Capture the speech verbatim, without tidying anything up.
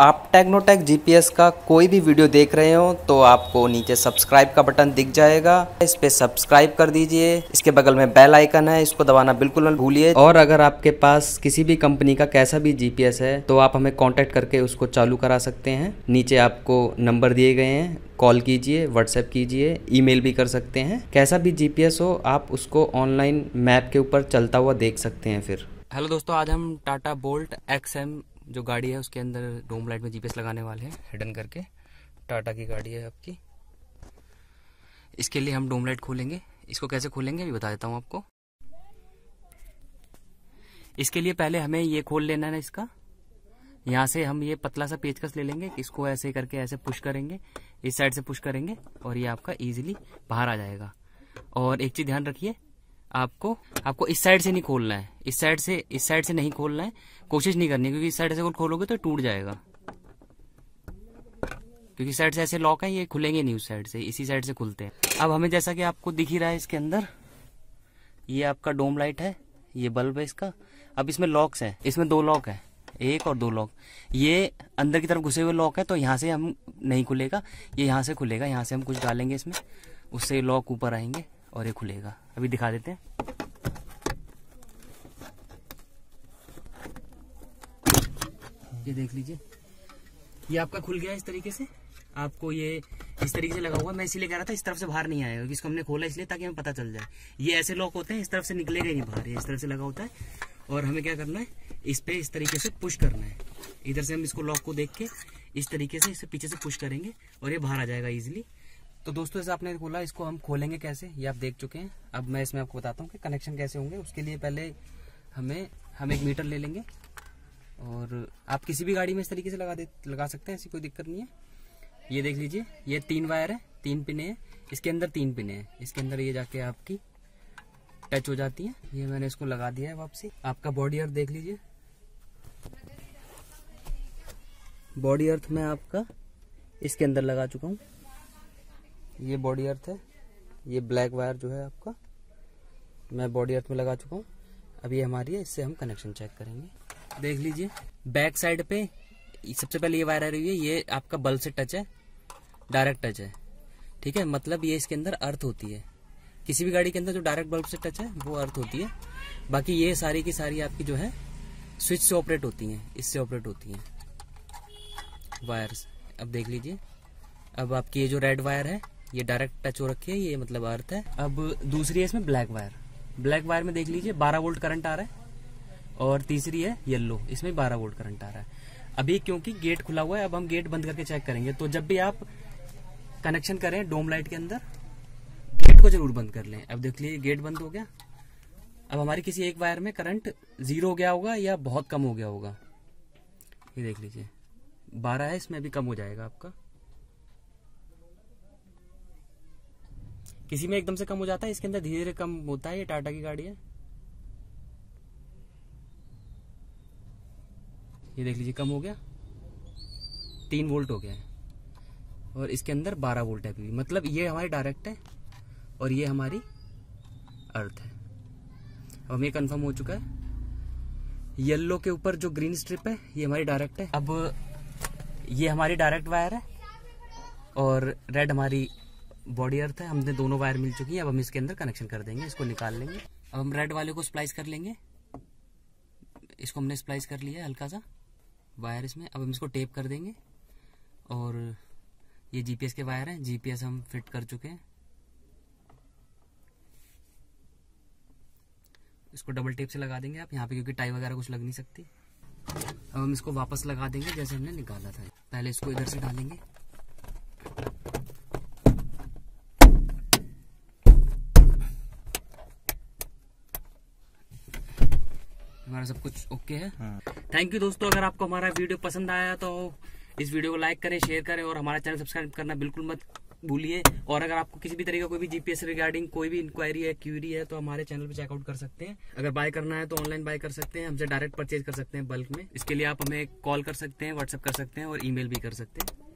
आप टेग्नोटेक जीपीएस का कोई भी वीडियो देख रहे हो तो आपको नीचे सब्सक्राइब का बटन दिख जाएगा, इस पे सब्सक्राइब कर दीजिए। इसके बगल में बेल आइकन है, इसको दबाना बिल्कुल मत भूलिए। और अगर आपके पास किसी भी कंपनी का कैसा भी जीपीएस है तो आप हमें कांटेक्ट करके उसको चालू करा सकते हैं। नीचे आपको नंबर दिए गए हैं, कॉल कीजिए, व्हाट्सएप कीजिए, ईमेल भी कर सकते हैं। कैसा भी जीपीएस हो आप उसको ऑनलाइन मैप के ऊपर चलता हुआ देख सकते हैं। फिर हेलो दोस्तों, आज हम टाटा बोल्ट एक्स एम जो गाड़ी है उसके अंदर डोम लाइट में जीपीएस लगाने वाले हैं हिडन करके। टाटा की गाड़ी है आपकी। इसके लिए हम डोम लाइट खोलेंगे। इसको कैसे खोलेंगे अभी बता देता हूँ आपको। इसके लिए पहले हमें ये खोल लेना है इसका। यहाँ से हम ये पतला सा पेचकस ले लेंगे, इसको ऐसे करके ऐसे पुश करेंगे, इस साइड से पुश करेंगे और ये आपका इजीली बाहर आ जाएगा। और एक चीज ध्यान रखिए, आपको आपको इस साइड से नहीं खोलना है, इस साइड से इस साइड से नहीं खोलना है, कोशिश नहीं करनी, क्योंकि इस साइड से खोलोगे तो टूट जाएगा। क्योंकि साइड से ऐसे लॉक है, ये खुलेंगे नहीं उस साइड से, इसी साइड से खुलते हैं। अब हमें जैसा कि आपको दिख ही रहा है इसके अंदर ये आपका डोम लाइट है, ये बल्ब है इसका। अब इसमें लॉक्स हैं, इसमें दो लॉक है, एक और दो लॉक। ये अंदर की तरफ घुसे हुए लॉक है तो यहाँ से हम नहीं खुलेगा, ये यहाँ से खुलेगा। यहाँ से हम कुछ डालेंगे इसमें, उससे लॉक ऊपर आएंगे और ये खुलेगा। अभी दिखा देते हैं। ये देख लीजिए, ये आपका खुल गया इस तरीके से। आपको ये इस तरीके से लगा हुआ, मैं इसीलिए कह रहा था इस तरफ से बाहर नहीं आएगा, इसको हमने खोला इसलिए ताकि हमें पता चल जाए। ये ऐसे लॉक होते हैं, इस तरफ से निकलेगा ही नहीं बाहर, ये इस तरफ से लगा होता है। और हमें क्या करना है, इस पे इस तरीके से पुश करना है। इधर से हम इसको लॉक को देख के इस तरीके से इसे पीछे से पुश करेंगे और ये बाहर आ जाएगा इजिली। तो दोस्तों जैसे आपने खोला, इसको हम खोलेंगे कैसे ये आप देख चुके हैं। अब मैं इसमें आपको बताता हूँ कि कनेक्शन कैसे होंगे। उसके लिए पहले हमें हम एक मीटर ले लेंगे, और आप किसी भी गाड़ी में इस तरीके से लगा दे लगा सकते हैं, ऐसी कोई दिक्कत नहीं है। ये देख लीजिए, ये तीन वायर है, तीन पिने हैं इसके अंदर, तीन पिने हैं इसके अंदर। ये जाके आपकी टच हो जाती है। ये मैंने इसको लगा दिया है वापसी। आपका बॉडी अर्थ देख लीजिए, बॉडी अर्थ मैं आपका इसके अंदर लगा चुका हूँ। ये बॉडी अर्थ है, ये ब्लैक वायर जो है आपका मैं बॉडी अर्थ में लगा चुका हूँ। अब ये हमारी है, इससे हम कनेक्शन चेक करेंगे। देख लीजिए बैक साइड पे सबसे पहले ये वायर आ रही है, ये आपका बल्ब से टच है, डायरेक्ट टच है, ठीक है। मतलब ये इसके अंदर अर्थ होती है, किसी भी गाड़ी के अंदर जो डायरेक्ट बल्ब से टच है वो अर्थ होती है। बाकी ये सारी की सारी आपकी जो है स्विच से ऑपरेट होती है, इससे ऑपरेट होती है वायर्स। अब देख लीजिए, अब आपकी ये जो रेड वायर है ये डायरेक्ट टच हो रखी है, ये मतलब अर्थ है। अब दूसरी है इसमें ब्लैक वायर, ब्लैक वायर में देख लीजिए बारह वोल्ट करंट आ रहा है। और तीसरी है येलो, इसमें बारह वोल्ट करंट आ रहा है। अभी क्योंकि गेट खुला हुआ है, अब हम गेट बंद करके चेक करेंगे। तो जब भी आप कनेक्शन करें डोम लाइट के अंदर, गेट को जरूर बंद कर लें। अब देख लीजिए गेट बंद हो गया। अब हमारी किसी एक वायर में करंट जीरो हो गया होगा या बहुत कम हो गया होगा। ये देख लीजिए बारह है, इसमें भी कम हो जाएगा आपका, किसी में एकदम से कम हो जाता है, इसके अंदर धीरे धीरे कम होता है। ये टाटा की गाड़ी है। ये देख लीजिए कम हो गया, तीन वोल्ट हो गया है और इसके अंदर बारह वोल्ट है भी। मतलब ये हमारी डायरेक्ट है और ये हमारी अर्थ है। अब हमें कंफर्म हो चुका है। येलो के ऊपर जो ग्रीन स्ट्रिप है ये हमारी डायरेक्ट है। अब ये हमारी डायरेक्ट वायर है और रेड हमारी बॉडी अर्थ है। हमने दोनों वायर मिल चुकी है, अब हम इसके अंदर कनेक्शन कर देंगे, इसको निकाल लेंगे। अब हम रेड वाले को स्प्लाइस कर लेंगे, इसको हमने स्प्लाइस कर लिया है हल्का सा वायर इसमें। अब हम इसको टेप कर देंगे। और ये जीपीएस के वायर हैं, जीपीएस हम फिट कर चुके हैं। इसको डबल टेप से लगा देंगे आप यहाँ पे, क्योंकि टाई वगैरह कुछ लग नहीं सकती। अब हम इसको वापस लगा देंगे जैसे हमने निकाला था। पहले इसको इधर से डालेंगे, हमारा सब कुछ ओके है। थैंक यू दोस्तों, अगर आपको हमारा वीडियो पसंद आया तो इस वीडियो को लाइक करें, शेयर करें और हमारा चैनल सब्सक्राइब करना बिल्कुल मत भूलिए। और अगर आपको किसी भी तरीके का कोई भी जीपीएस रिगार्डिंग कोई भी इंक्वायरी है, क्यूरी है, तो हमारे चैनल पे चेकआउट कर सकते हैं। अगर बाय करना है तो ऑनलाइन बाय कर सकते हैं, हमसे डायरेक्ट परचेज कर सकते हैं बल्क में। इसके लिए आप हमें कॉल कर सकते हैं, व्हाट्सएप कर सकते हैं और ईमेल भी कर सकते हैं।